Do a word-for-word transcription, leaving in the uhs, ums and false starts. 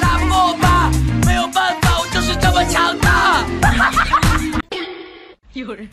沙漠吧，没有办法，我就是这么强大。有人。